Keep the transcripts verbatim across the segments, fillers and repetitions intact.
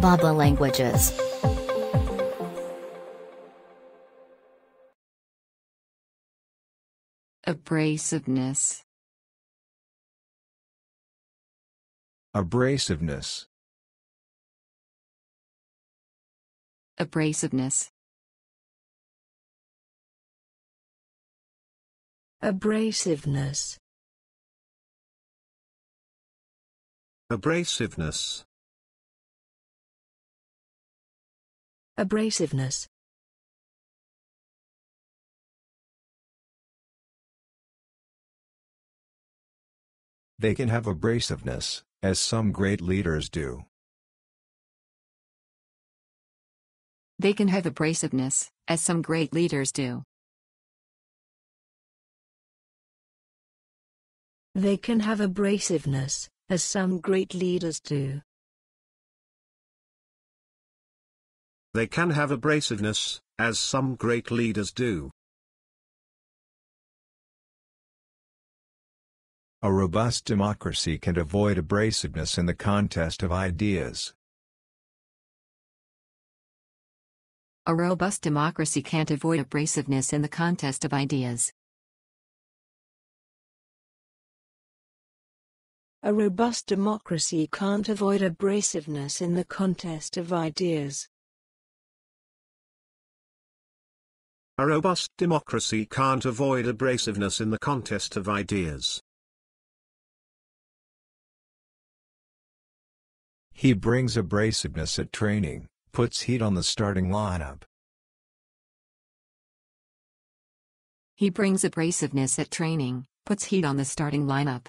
bab dot la languages. Abrasiveness. Abrasiveness. Abrasiveness. Abrasiveness. Abrasiveness. Abrasiveness. They can have abrasiveness, as some great leaders do. They can have abrasiveness, as some great leaders do. They can have abrasiveness, as some great leaders do. They can have abrasiveness, as some great leaders do. A robust democracy can avoid abrasiveness in the contest of ideas. A robust democracy can't avoid abrasiveness in the contest of ideas. A robust democracy can't avoid abrasiveness in the contest of ideas. A robust democracy can't avoid abrasiveness in the contest of ideas. He brings abrasiveness at training, puts heat on the starting lineup. He brings abrasiveness at training, puts heat on the starting lineup.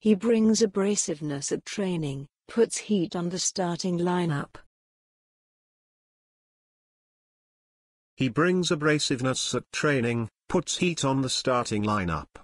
He brings abrasiveness at training, puts heat on the starting lineup. He brings abrasiveness at training, puts heat on the starting lineup.